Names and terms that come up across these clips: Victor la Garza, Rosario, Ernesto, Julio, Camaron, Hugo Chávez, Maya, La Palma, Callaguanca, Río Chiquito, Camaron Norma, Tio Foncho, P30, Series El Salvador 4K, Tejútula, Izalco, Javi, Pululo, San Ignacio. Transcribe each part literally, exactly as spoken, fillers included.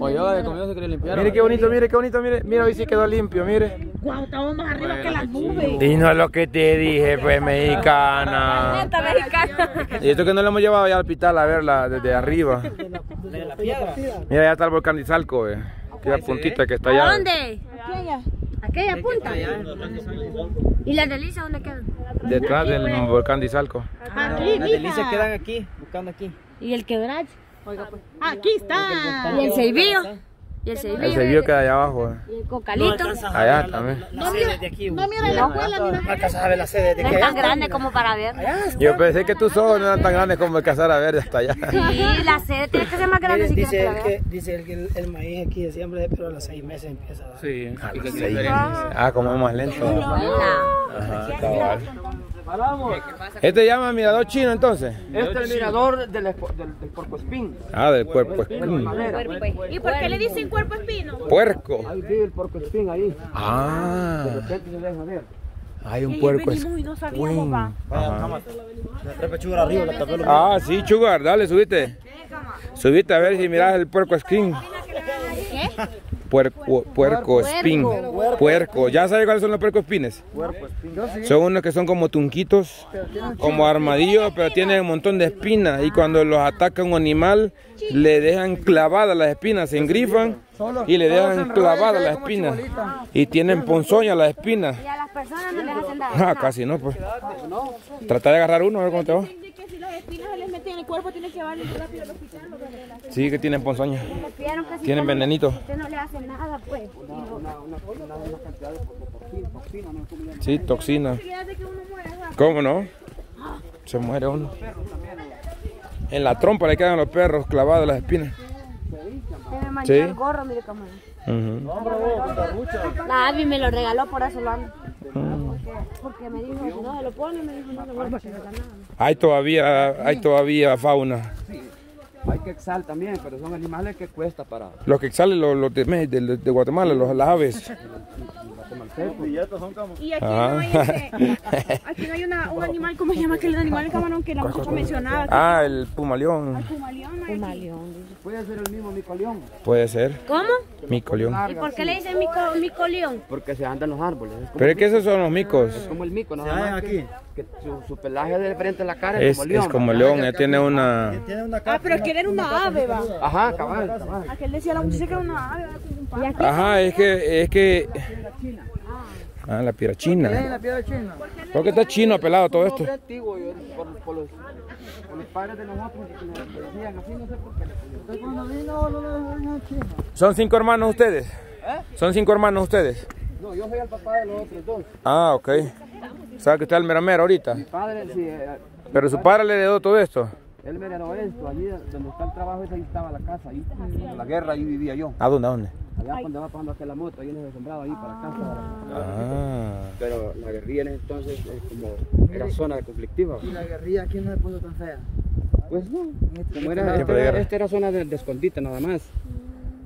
O yo de comida se quería limpiar. Mire qué bonito, mire qué bonito, mire. Mira, hoy sí quedó limpio, mire. Guau, estamos más arriba bueno, que las nubes. Dinos lo que te dije, pues, mexicana. Neta, mexicana. Y esto que no lo hemos llevado ya al hospital a verla desde arriba. De la piedra. Mira, ya está el volcán de Izalco, ve. Aquella puntita que está allá. ¿A dónde? Aquella. Aquella punta. ¿Y las delicias dónde quedan? Detrás aquí, del bueno. volcán de Izalco. Aquí, las delicias quedan aquí, buscando aquí. ¿Y el quebracho? Aquí está. ¿Y el Ceibillo? ¿Y el Ceibillo? El Ceibillo queda allá abajo. ¿Y el Cocalito? No allá también. No mira la escuela, mira. No alcanzas a ver la sede de aquí. No es tan grande como para ver. Yo pensé que tus ojos no eran tan grandes como alcanzar a ver hasta allá. Sí, la sede tiene que ser más grande. Dice el que dice el, el, el maíz aquí de siempre, pero a los seis meses empieza. A sí. A los seis meses. Ah, como es más lento. Ajá, cabal. Este llama mirador chino entonces. Este es el mirador del, del, del puerco espín. Ah, del puerco espín. ¿Y por qué le dicen cuerpo espino? Puerco. Ahí vive el puerco espín ahí. Ah. De repente se deja ver. Hay un puerco espín. No sabíamos, pa. Ah, sí, Chugar, dale, subite. Subite a ver si mirás el puerco espín. ¿Qué? Puerco, puerco, espín, puerco. ¿Ya sabes cuáles son los puerco espines? Son unos que son como tunquitos, como armadillos, pero tienen un montón de espinas. Y cuando los ataca un animal, le dejan clavadas las espinas, se engrifan y le dejan clavadas las espinas. Y tienen ponzoña las espinas. Y a las personas no les hacen daño. Ah, casi no, pues. Trata de agarrar uno, a ver cómo te va. Espinas les meten en el cuerpo, tienen que llevarlo rápido al hospital. Sí, que tienen ponzoña. Tienen venenito. No le hacen nada, pues. Sí, toxina. ¿Cómo no? Se muere uno. En la trompa le quedan los perros clavados las espinas. Sí. El gorro, mire, Camaron. La Javi me lo regaló, por eso lo ando. Porque me dijo, si no se lo pone, me dijo, no se lo vuelvo a sacar nada. Hay todavía, hay todavía fauna. Sí, hay quexal también, pero son animales que cuesta para... Los quexales, los, los de, de, de Guatemala, los, las aves. Y aquí ah. no hay, ese, aquí no hay una, un animal, ¿cómo se llama aquel animal el Camarón que la muchacha mencionaba? Aquí. Ah, el pumaleón. El pumaleón, pumaleón. Puede ser el mismo micoleón. Puede ser. ¿Cómo? Micoleón. ¿Y por qué le dicen mico, micoleón? Porque se andan los árboles. Es como... Pero es que esos son los micos. Es como el mico, ¿no? Aquí. Que, que su, su pelaje de frente a la cara es, es como león. Es como león, ya tiene una... Ah, pero quieren una ave, va. Ajá, cabal, cabal. Aquel decía la muchacha que era una ave, va. Ajá, es que... Es que... Ah, la piedra china. ¿Por qué la piedra china? Porque está chino pelado todo esto. Por los padres de nosotros que decían así, no sé por qué. Cuando vino, no lo dejaron en China. ¿Son cinco hermanos ustedes? ¿Eh? ¿Son cinco hermanos ustedes? No, yo soy el papá de los otros dos. Ah, ok. ¿Sabe que usted es el meramero ahorita? Mi padre, sí. ¿Pero su padre le heredó todo esto? Él me heredó esto. Allí donde está el trabajo, ahí estaba la casa. Ahí, la guerra, ahí vivía yo. ¿A dónde? ¿A dónde? Allá cuando va pasando hasta la moto, ahí nos sembraba ahí para casa. Ah. Pero la guerrilla en entonces es como era zona conflictiva. ¿Y la guerrilla aquí no se puso tan fea? Pues no, como era, esta era, este era zona de, de escondite nada más,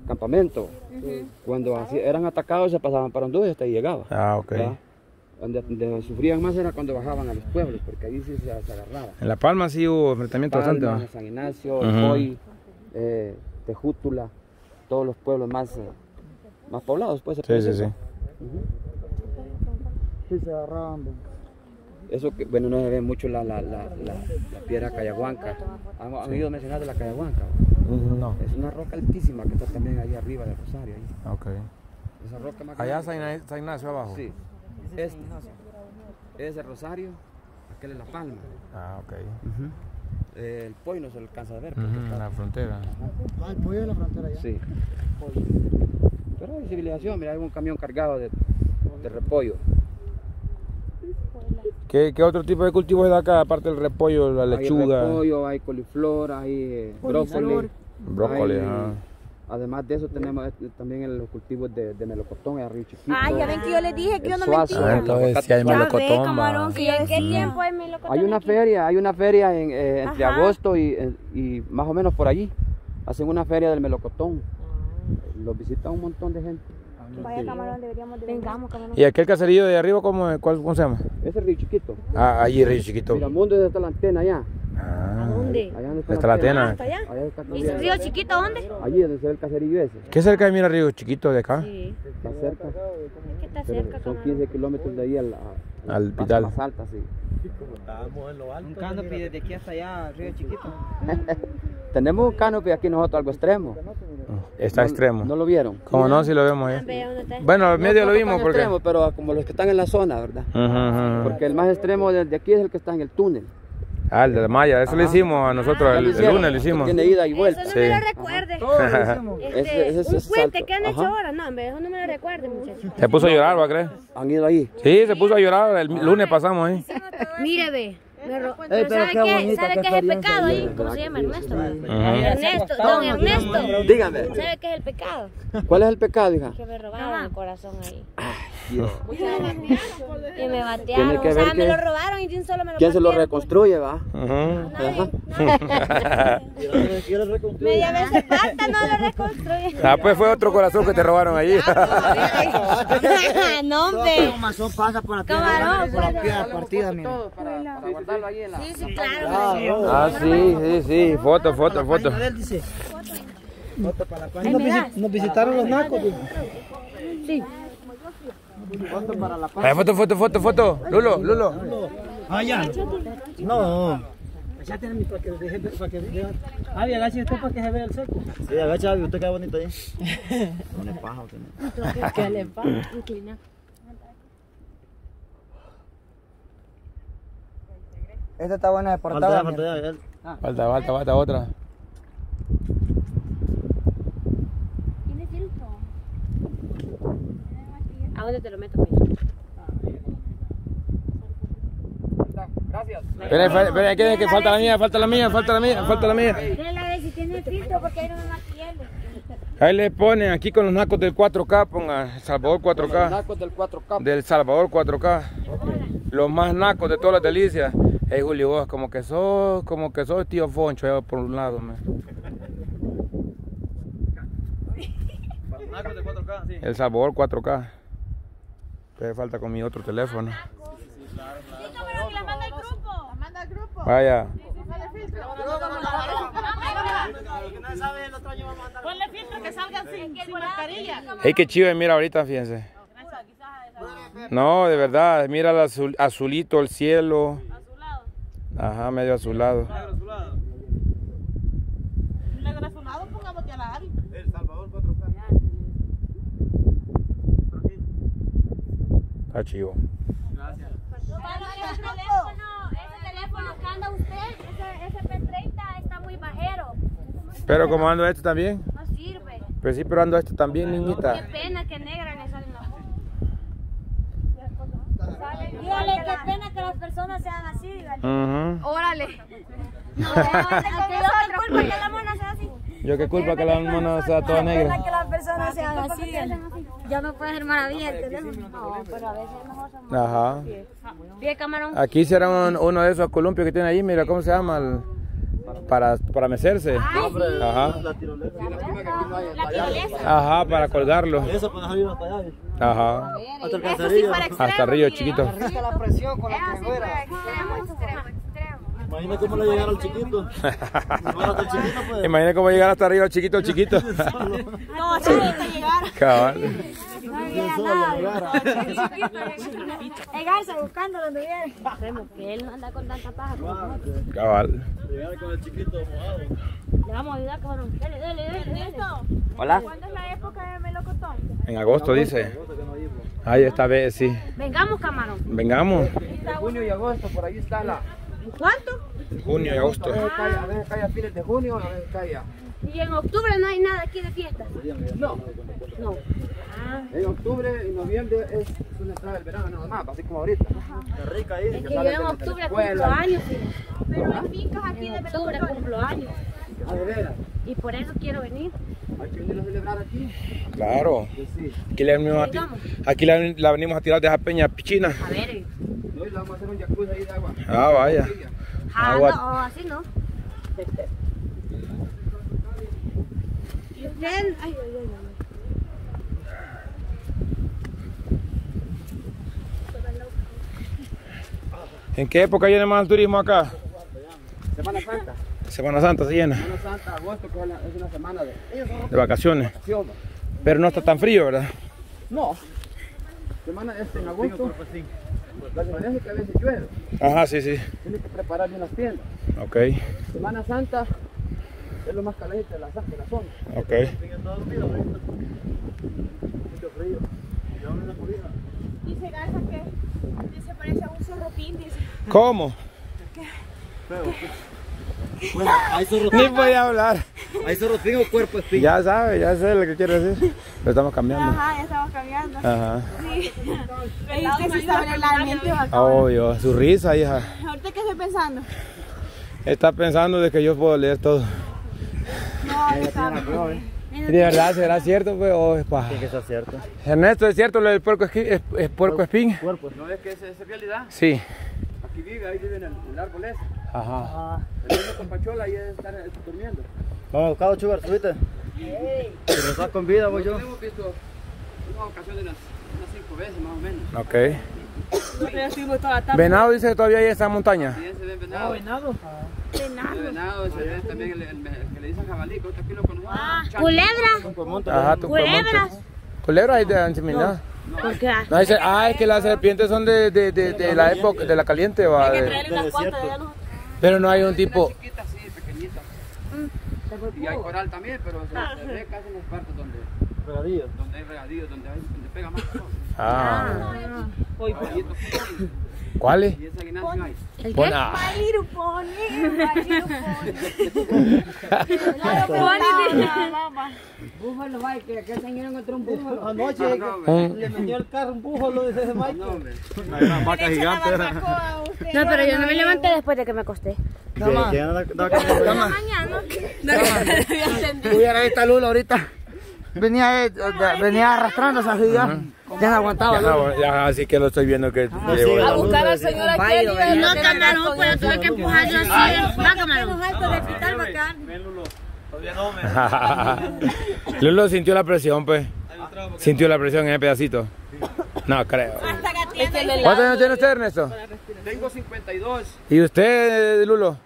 campamento. Uh-huh. Cuando así, eran atacados se pasaban para Honduras y hasta ahí llegaba. Ah, ok. ¿Verdad? Donde, donde sufrían más era cuando bajaban a los pueblos, porque ahí sí se, se agarraban. En La Palma sí hubo enfrentamiento bastante, ¿no? En San Ignacio, uh-huh. Hoy, eh, Tejútula, todos los pueblos más... Eh, más poblados, pues. Sí, sí, sí. Uh-huh. Sí, se agarraban. Eso que, bueno, no se ve mucho la, la, la, la, la piedra Callaguanca. ¿Han, han sí. oído mencionar de la Callaguanca? No. Es una roca altísima que está también ahí arriba de Rosario. Ahí. Ok. Esa roca más allá San, San Ignacio abajo. Sí. Este es, es de Rosario, aquel es La Palma. Ah, ok. Uh-huh. Eh, el pollo no se alcanza a ver. Uh-huh, está... La frontera. Ah, el pollo de la frontera ya. Sí. Pero hay civilización, mira, hay un camión cargado de, de repollo. ¿Qué, ¿Qué otro tipo de cultivos da acá, aparte del repollo, la lechuga? Hay repollo, hay coliflor, hay brócoli. Brócoli, hay, ah. Además de eso tenemos también los cultivos de, de melocotón, el Río Chiquito. Ah, ya ven que yo les dije que yo no mentía. Ah, entonces sí hay melocotón. Camarón, ¿sí? ¿En qué tiempo hay melocotón? Hay una aquí? feria, hay una feria en, eh, entre Ajá. agosto y, y más o menos por allí. Hacen una feria del melocotón. Los visita un montón de gente. Vaya Camarón, deberíamos de... Vengamos, Camarón. ¿Y aquel caserío de arriba, cómo, cuál, cómo se llama? Es el Río Chiquito. Ah, allí Río Chiquito. Miramundo es hasta la antena allá. Ah, ¿a dónde? Allá está, está la tena. ¿Hasta allá? Allá está. ¿Y el Río Chiquito dónde? Allí donde se ve el caserío ese. ¿Qué cerca de mira Río Chiquito de acá? Sí. Está cerca. Es que está cerca. Son quince kilómetros de ahí al, al, al hospital. Más alta, sí. Como estábamos en lo alto. Un canopy desde aquí hasta allá, Río Chiquito. Tenemos un canopy aquí nosotros, algo extremo. Está no, extremo. ¿No lo vieron? Como no, si lo vemos ahí. Bueno, al medio no, lo vimos porque... extremo, pero como los que están en la zona, ¿verdad? Uh -huh, uh -huh. Porque el más extremo de aquí es el que está en el túnel. Ah, el de Maya, eso lo hicimos a nosotros, ah, el, el lunes lo hicimos. Tiene ida y vuelta. Eso no sí. me lo recuerde. Este, ese, ese, ese un puente que han hecho ahora, no, eso no me lo recuerde, muchachos. Se puso a llorar, ¿va a creer? ¿Han ido ahí? Sí, se puso a llorar, el lunes pasamos ahí. Mire, ve. Pero, pero ¿sabe qué? ¿Sabe qué es el pecado ahí? ¿Cómo se llama? Ernesto. Ernesto, don Ernesto. Dígame. ¿Sabe qué es el pecado? ¿Cuál es el pecado, hija? Que me robaron el corazón ahí. Ay, Dios. Y me batearon. O sea, me lo robaron y de un solo me lo batearon. ¿Quién se lo reconstruye, va? Ajá. Media vez se falta, no lo reconstruye. Ah, pues fue otro corazón que te robaron allí. No, hombre. Comazón pasa por la piedra partida, mira. Sí, sí, claro. Ah, sí, sí, sí. Foto, foto, foto. Nos visitaron los nacos. Sí. Foto para la página. Foto, foto, foto, foto. Lulo, Lulo. Allá. No. Ya tiene mi para que deje para que vea. Javi, agache usted para que se vea el seco. Sí, agacha, Javi, usted queda bonito ahí. No le paja, usted. ¿Qué le paja? Inclina. Esta está buena de portada. Falta, falta, ah. falta, falta, falta otra. ¿Quién es cierto? ¿A dónde te lo meto? Gracias. Espera, espera, aquí es que falta la mía, falta la mía, falta la mía, falta la mía. Déjala ver si tiene filtro porque ahí no me maquillo. Ahí le ponen aquí con los nacos del cuatro K, ponga El Salvador cuatro K. Los nacos del cuatro K. Del Salvador cuatro K. Los más nacos de todas las delicias. Hey, Julio, vos como que sos, como que sos tío Foncho, eh, por un lado, man. El Salvador cuatro K. Te falta con mi otro teléfono. Vaya. Ponle filtro que salgan sin mascarilla. Hey, qué chido, mira ahorita, fíjense. No, de verdad, mira el azul, azulito, el cielo. Ajá, medio azulado. Un negro azulado, pongamos a la Ari. El Salvador cuatro K. Está chivo. Gracias. Ese teléfono que anda usted, ese P treinta está muy bajero. Pero como ando este también. No sirve. Pues sí, pero ando este también, niñita. Qué pena que negra le salen los ojos. Dígale qué pena que las personas sean así, dígale. Uh-huh. Órale. No, no, no, no, no, yo qué culpa que la mona sea así. Yo qué culpa que la mona sea toda negra. Qué pena que las personas sean así. Ya me puede hacer maravilla el teléfono. No, pero a veces mejor son más. Ajá. Bien, Camaron. Aquí será un, uno de esos columpios que tiene ahí, mira cómo se llama el... Para, para mecerse. Ay, sí. Ajá. La tirolesa. Ajá, para colgarlo. Eso para dejar hasta allá. Ajá. Hasta Río. Hasta Río Chiquito. Hasta la presión con la cajuela. Imagina cómo le llegaron al chiquito. Imagina cómo llegar hasta Río Chiquito, el chiquito. No, chiquito llegar. Cabal. No había nada. Pegarse buscando donde viene. Sabemos que él no anda con tanta paja. Cabal. Llegar con el chiquito mojado. Le vamos a ayudar, cabrón. Dale, dale, dale. Hola. ¿Cuándo es la época de melocotón? En agosto, dice. Ahí esta vez, sí. Vengamos, camarón. Vengamos. Junio y agosto, por ahí está la... ¿Cuánto? Junio y agosto. A veces cae, a veces cae a fines de junio, a veces cae a... ¿Y en octubre no hay nada aquí de fiesta? No. No. Ah. En octubre y noviembre es una entrada del verano nada más, así como ahorita. Qué rica ahí. Es que yo en octubre cumplo años, sí. Pero hay fincas aquí de octubre cumplo años. Ah, de veras. Y por eso quiero venir. Hay que venir a celebrar aquí. Claro. Aquí la venimos a, aquí la, la venimos a tirar de esa peña pichina. A ver. Hoy la vamos a hacer un jacuzzi ahí de agua. Ah, vaya. Ah, agua. No, así no. Ay, ay, ay, ay. ¿En qué época viene más el turismo acá? Semana Semana Santa se llena. Semana Santa, agosto, que es una semana de, de vacaciones. vacaciones. Pero no está tan frío, ¿verdad? No. Semana este en agosto. La diferencia es que a veces llueve. Ajá, sí, sí. Tienes que preparar bien las tiendas. Ok. Semana Santa es lo más caliente de la, de la zona. Ok. Mucho frío. Dice Garza que se parece a un zorropín, dice. ¿Cómo? ¿Qué? ¿Qué? Bueno, hay zorropín. Ni podía hablar. Hay zorropín o cuerpo espín. Ya sabe, ya sé lo que quiero decir. Lo estamos cambiando. Ajá, ya estamos cambiando. Ajá. Sí. Ahorita que se está abriendo la mente. Obvio, su risa, hija. ¿Ahorita qué estoy pensando? Está pensando de que yo puedo leer todo. No, no sabe. ¿De verdad será cierto, pues, o es paja? Sí, que sea cierto. Ernesto, ¿es cierto lo del puerco espín? Es, es puerco espín. Puerco. ¿No es que es, es realidad? Sí. Aquí vive, ahí vive en el, el árbol ese. Ajá. Ajá. El niño con pachola ahí debe estar durmiendo. Vamos a buscar ocho garzuritas. ¡Ey! Pero está con vida, voy yo. Lo hemos visto una ocasión de unas, unas cinco veces, más o menos. Ok. Venado dice que todavía hay en esta montaña. Sí, se ve venado. Oh, venado. Venado. El venado, se ve también el, el, el que le dicen jabalí, que aquí lo conocemos. Ah, culebra. Ajá, culebras. Culebras hay de antiminada. No, no, ¿por qué? No, dice, ah, es que las serpientes son de, de, de, de la época, de la caliente. Va, hay que traerle unas cuantas de allá. Pero no hay un tipo. Una chiquita, sí, pequeñita. Y hay coral también, pero se, se ve casi en las partes donde. Regadíos. Donde hay regadíos, donde, hay, donde pega más calor. Ah. ¿Cuál es? ¿El qué? Ah. Búfalo, va, que aquel señor encontró un búfalo. Anoche le metió el carro un búfalo, dice ese Mike. Una vaca gigante. No, pero yo no me levanté después de que me acosté. No, mañana. Hubiera esta lula ahorita. Venía, venía arrastrando esa ciudad. Ya no aguantaba, ¿no? Ya, así que lo estoy viendo que... Ah, sí, a buscar al señor aquí. No, Camarón, pues tuve que empujar yo así. Va, Camarón. Lulo sintió la presión, pues. Sintió la presión en el pedacito. No, creo. ¿Cuántos años tiene usted, Ernesto? Tengo cincuenta y dos. ¿Y usted, Lulo?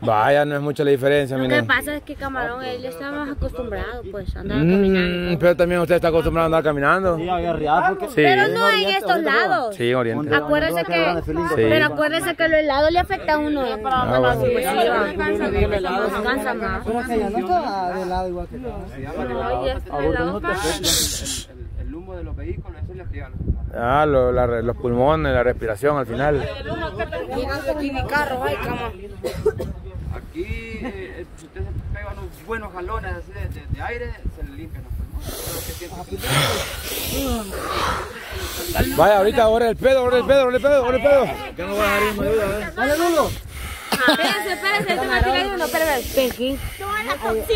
Vaya, no es mucha la diferencia. Lo que pasa es que Camarón, él está más acostumbrado, pues, a andar caminando. Pero también usted está acostumbrado a andar caminando. Pero no en estos lados. Sí, Oriente. Acuérdese que, pero acuérdese que los helados le afecta a uno. No, cansa más. Pero que ya no está de helado igual que nosotros. El humo de los vehículos, eso es lo que ya lo... Ah, lo, la, los pulmones, la respiración al final. Aquí mi carro, ay, cama. Aquí, eh, si usted se pega unos buenos jalones así de, de, de aire, se le limpian los pulmones. Vaya, ahorita, ahora el pedo, ahora el pedo, ahora el pedo, ahora el pedo. ¿Qué no va a dar? Me ayuda, ¿eh? Dale, Lulo. Espérense, espérense, se me tira de uno, espérense. Perkin.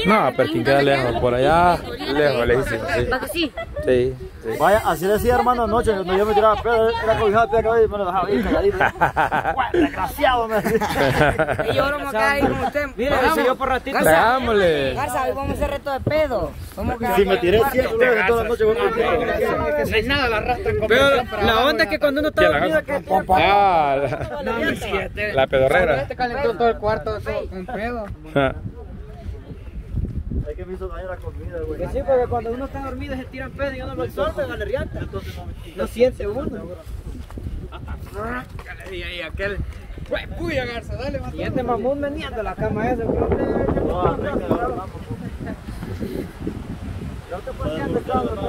No, Perkin queda lejos, por allá, lejos, lejísimo. Sí. Sí. Sí. Vaya, así decía hermano anoche, cuando yo me tiraba pedo, era cobijado, te acabé y me lo dejaba bien calladito. Desgraciado, me decía. Y yo ahora vamos a quedar ahí como usted. Mira, si yo por ratito. Pegámosle. Garza, hoy vamos a hacer reto de pedo. Si me tiré cien luego toda la noche, voy a quedar. No es nada, la arrastran. Pero la onda es que cuando uno está dormido, que... Ah, la pedorrera. Este calentó todo el cuarto con pedo. Es que me hizo daño la comida, güey. Que sí, porque cuando uno está dormido se tiran pedo y uno lo absorbe, valerianta. No siente uno. ¿Qué le di ahí a aquel? Güey, puya, Garza, dale. Y este mamón venía de la cama esa. No, no, no.